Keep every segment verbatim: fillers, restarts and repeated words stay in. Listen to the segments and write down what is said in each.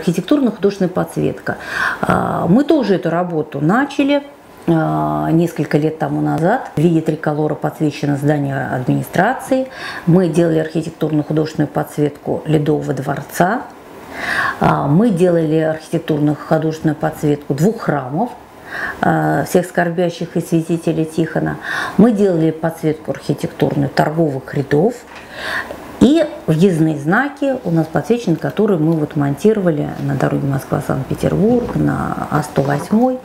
Архитектурно-художественная подсветка. Мы тоже эту работу начали несколько лет тому назад. В виде триколора подсвечено здание администрации. Мы делали архитектурно-художественную подсветку Ледового дворца. Мы делали архитектурно-художественную подсветку двух храмов, всех скорбящих и святителя Тихона. Мы делали подсветку архитектурную торговых рядов. И въездные знаки у нас подсвечены, которые мы вот монтировали на дороге Москва-Санкт-Петербург, на А сто восемь,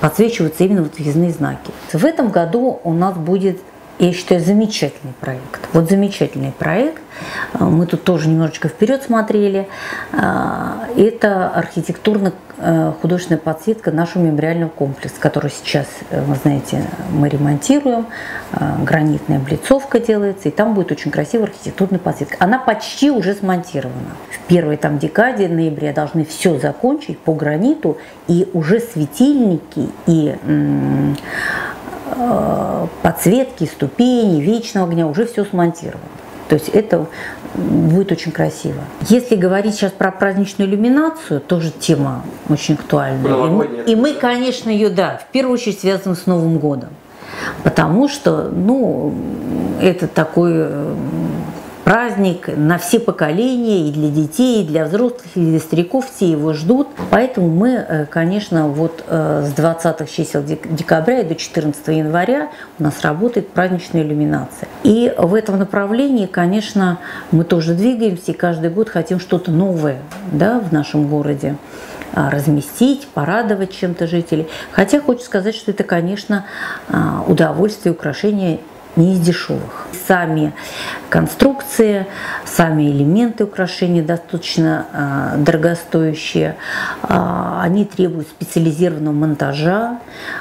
подсвечиваются именно вот въездные знаки. В этом году у нас будет, я считаю, замечательный проект. Вот замечательный проект, мы тут тоже немножечко вперед смотрели, это архитектурно-художественная подсветка нашего мемориального комплекса, который сейчас, вы знаете, мы ремонтируем, гранитная облицовка делается, и там будет очень красивая архитектурная подсветка. Она почти уже смонтирована. В первой там декаде ноября должны все закончить по граниту, и уже светильники и подсветки, ступени, вечного огня уже все смонтировано. То есть это будет очень красиво. Если говорить сейчас про праздничную иллюминацию, тоже тема очень актуальна. И мы, и мы, конечно, ее, да, в первую очередь связываем с Новым годом. Потому что, ну, это такой праздник на все поколения, и для детей, и для взрослых, и для стариков, все его ждут. Поэтому мы, конечно, вот с двадцатого числа декабря и до четырнадцатого января у нас работает праздничная иллюминация. И в этом направлении, конечно, мы тоже двигаемся, и каждый год хотим что-то новое, да, в нашем городе разместить, порадовать чем-то жителей. Хотя хочу сказать, что это, конечно, удовольствие, украшение не из дешевых. Сами конструкции, сами элементы украшения достаточно э, дорогостоящие. Э, они требуют специализированного монтажа.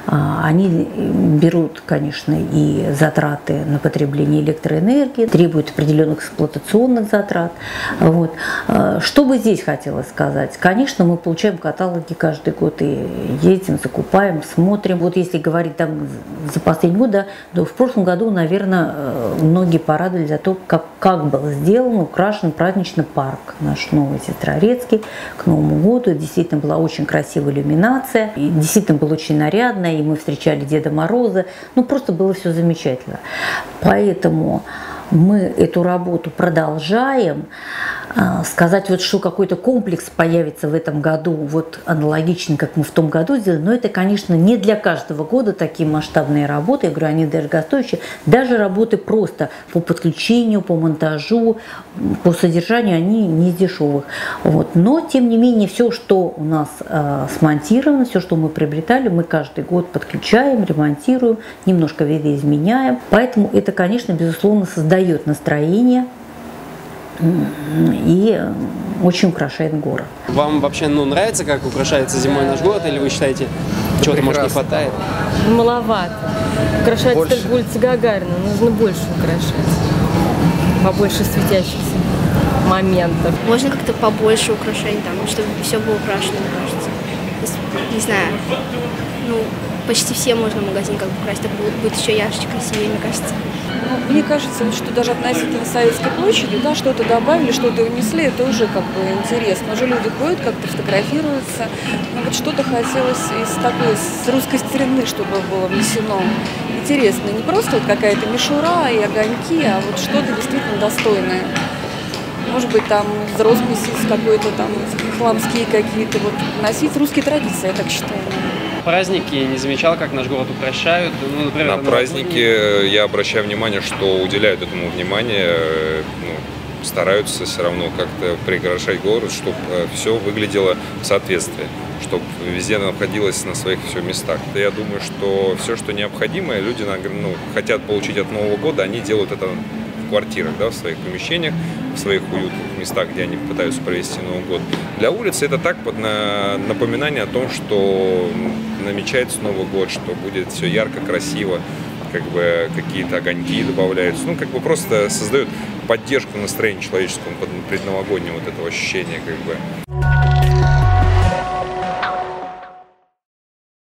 Э, они берут, конечно, и затраты на потребление электроэнергии, требуют определенных эксплуатационных затрат. Вот. Э, что бы здесь хотелось сказать? Конечно, мы получаем каталоги каждый год и ездим, закупаем, смотрим. Вот если говорить там за последний год, да, то в прошлом году, наверное, многие порадовали за то, как, как был сделан, украшен праздничный парк наш новый Сестрорецкий к Новому году. Действительно была очень красивая иллюминация, и действительно было очень нарядно, и мы встречали Деда Мороза. Ну, просто было все замечательно. Поэтому мы эту работу продолжаем. Сказать, вот, что какой-то комплекс появится в этом году, вот аналогично, как мы в том году сделали, но это, конечно, не для каждого года такие масштабные работы, я говорю, они дорогостоящие, даже работы просто по подключению, по монтажу, по содержанию, они не из дешевых. Вот. Но, тем не менее, все, что у нас э, смонтировано, все, что мы приобретали, мы каждый год подключаем, ремонтируем, немножко видоизменяем, поэтому это, конечно, безусловно, создает дает настроение и очень украшает город. Вам вообще, ну, нравится, как украшается зимой наш город, или вы считаете, чего-то, может, не хватает? Маловато. Украшается больше. Только улица Гагарина. Нужно больше украшать. Побольше светящихся моментов. Можно как-то побольше украшений, там, чтобы все было украшено, кажется. Не знаю. Ну, почти все можно в магазин как бы украсить, так будет еще ярче, красивее, мне кажется. Ну, мне кажется, что даже относительно Советской площади, да, что-то добавили, что-то унесли, это уже как бы интересно. Уже люди ходят, как-то фотографируются. Но вот что-то хотелось из такой, с русской старины, чтобы было внесено. Интересно, не просто вот какая-то мишура и огоньки, а вот что-то действительно достойное. Может быть, там из росписи, из какой-то там хламские какие-то, вот носить русские традиции, я так считаю. Праздники не замечал, как наш город украшают. Ну, например, на праздники я обращаю внимание, что уделяют этому внимание, ну, стараются все равно как-то прикрашать город, чтобы все выглядело в соответствии, чтобы везде находилось на своих все местах. Я думаю, что все, что необходимое, люди, ну, хотят получить от Нового года, они делают это в квартирах, да, в своих помещениях, в своих уютных местах, где они пытаются провести Новый год. Для улицы это так, под напоминание о том, что намечается Новый год, что будет все ярко, красиво, как бы какие-то огоньки добавляются, ну, как бы просто создают поддержку настроению человеческому, предновогоднего вот этого ощущения, как бы.